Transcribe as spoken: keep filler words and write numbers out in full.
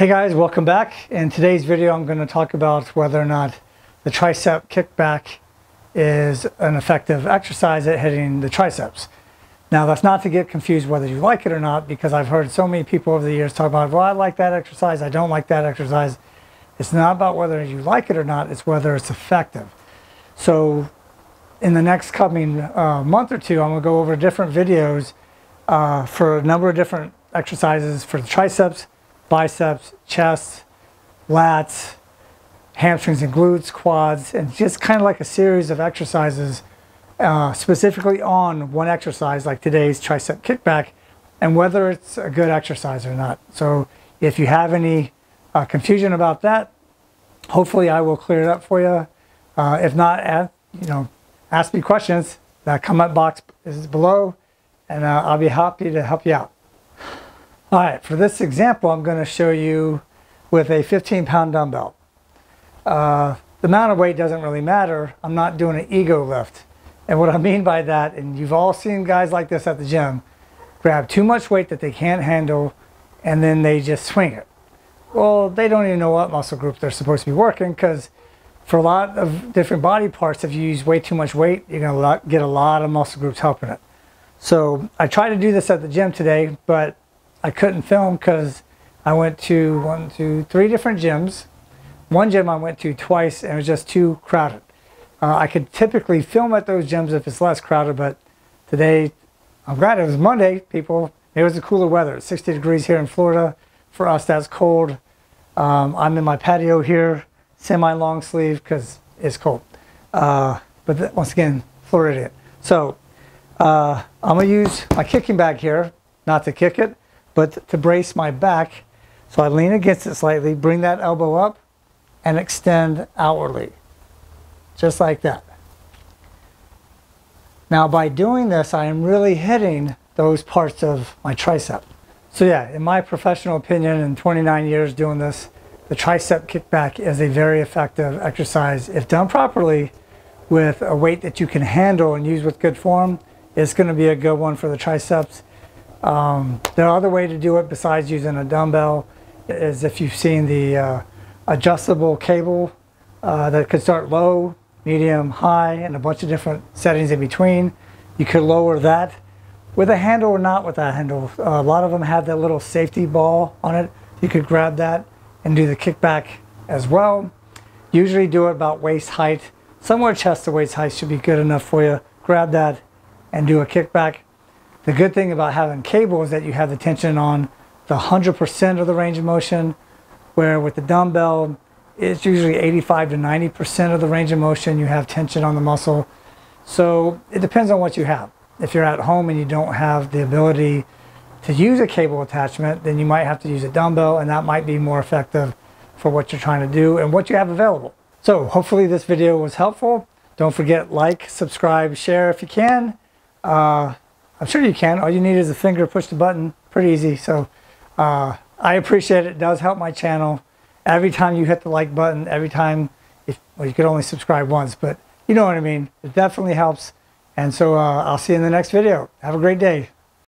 Hey guys, welcome back. In today's video, I'm going to talk about whether or not the tricep kickback is an effective exercise at hitting the triceps. Now, that's not to get confused whether you like it or not, because I've heard so many people over the years talk about, well, I like that exercise, I don't like that exercise. It's not about whether you like it or not, it's whether it's effective. So in the next coming uh, month or two, I'm going to go over different videos uh, for a number of different exercises for the triceps, biceps, chest, lats, hamstrings and glutes, quads, and just kind of like a series of exercises uh, specifically on one exercise like today's tricep kickback and whether it's a good exercise or not. So if you have any uh, confusion about that, hopefully I will clear it up for you. Uh, if not, ask, you know, ask me questions. That comment box is below and uh, I'll be happy to help you out. All right, for this example, I'm going to show you with a fifteen pound dumbbell. Uh, the amount of weight doesn't really matter. I'm not doing an ego lift. And what I mean by that, and you've all seen guys like this at the gym, grab too much weight that they can't handle, and then they just swing it. Well, they don't even know what muscle group they're supposed to be working, because for a lot of different body parts, if you use way too much weight, you're going to get a lot of muscle groups helping it. So I tried to do this at the gym today, but I couldn't film because I went to one, two, three different gyms. One gym I went to twice and it was just too crowded. Uh, I could typically film at those gyms if it's less crowded, but today, I'm glad it was Monday, people. It was the cooler weather. It's sixty degrees here in Florida. For us, that's cold. Um, I'm in my patio here, semi-long sleeve because it's cold. Uh, but that, once again, Florida. So uh, I'm gonna use my kicking bag here, not to kick it, but to brace my back. So I lean against it slightly, bring that elbow up and extend outwardly, just like that. Now by doing this, I am really hitting those parts of my tricep. So yeah, in my professional opinion, in twenty-nine years doing this, the tricep kickback is a very effective exercise. If done properly with a weight that you can handle and use with good form, it's gonna be a good one for the triceps. Um, the other way to do it besides using a dumbbell is if you've seen the uh, adjustable cable uh, that could start low, medium, high, and a bunch of different settings in between. You could lower that with a handle or not with a handle. Uh, a lot of them have that little safety ball on it. You could grab that and do the kickback as well. Usually do it about waist height. Somewhere chest to waist height should be good enough for you. Grab that and do a kickback. The good thing about having cable is that you have the tension on the one hundred percent of the range of motion, where with the dumbbell, it's usually eighty-five to ninety percent of the range of motion. You have tension on the muscle. So it depends on what you have. If you're at home and you don't have the ability to use a cable attachment, then you might have to use a dumbbell, and that might be more effective for what you're trying to do and what you have available. So hopefully this video was helpful. Don't forget, like, subscribe, share if you can. Uh, I'm sure you can. All you need is a finger, push the button. Pretty easy. So uh, I appreciate it. It does help my channel. Every time you hit the like button, every time, if, well, you could only subscribe once, but you know what I mean. It definitely helps. And so uh, I'll see you in the next video. Have a great day.